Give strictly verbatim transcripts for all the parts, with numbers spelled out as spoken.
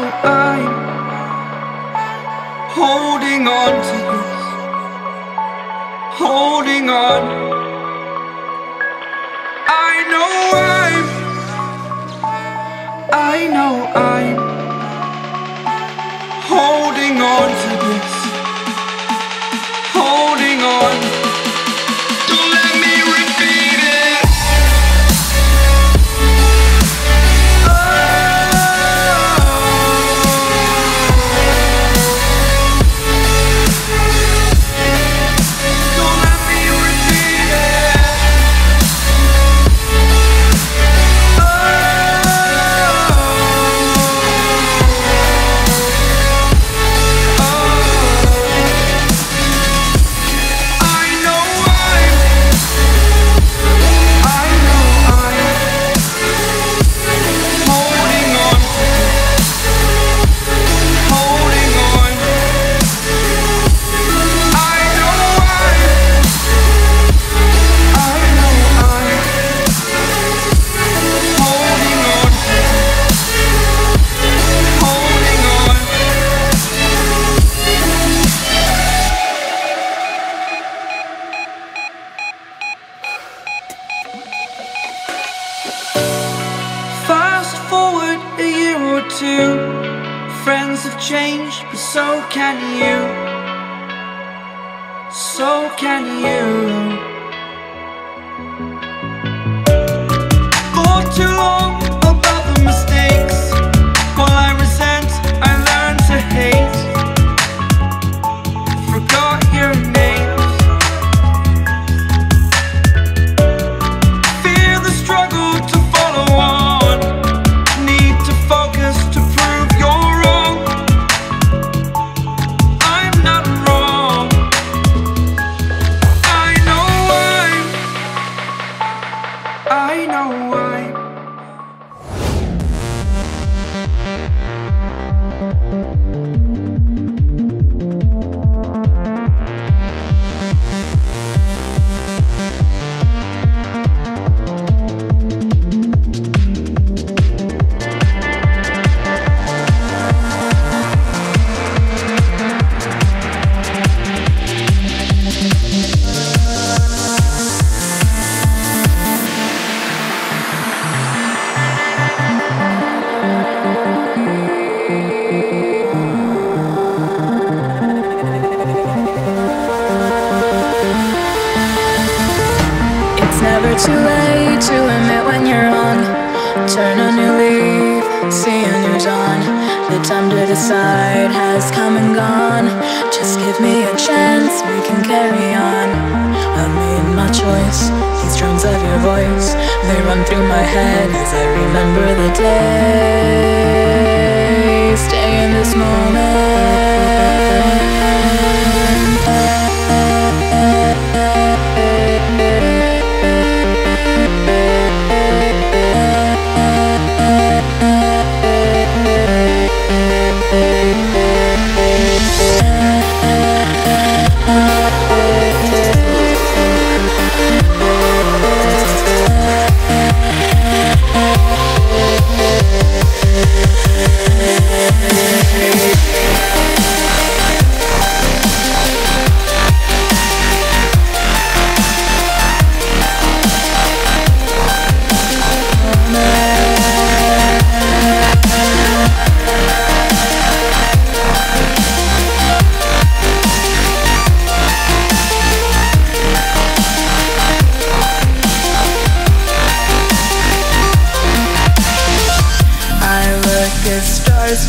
I'm holding on to this, holding on. I know I'm, I know I'm holding on to this, holding on. Friends have changed, but so can you, so can you. For too long about the mistakes, while I resent, I learn to hate. Forgot your names. Fear the struggle to follow on. Too late to admit when you're wrong. Turn a new leaf, see a new dawn. The time to decide has come and gone. Just give me a chance, we can carry on. I made my choice, these drums of your voice, they run through my head as I remember the day. Stay in this moment.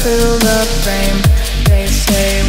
Fill the frame, they say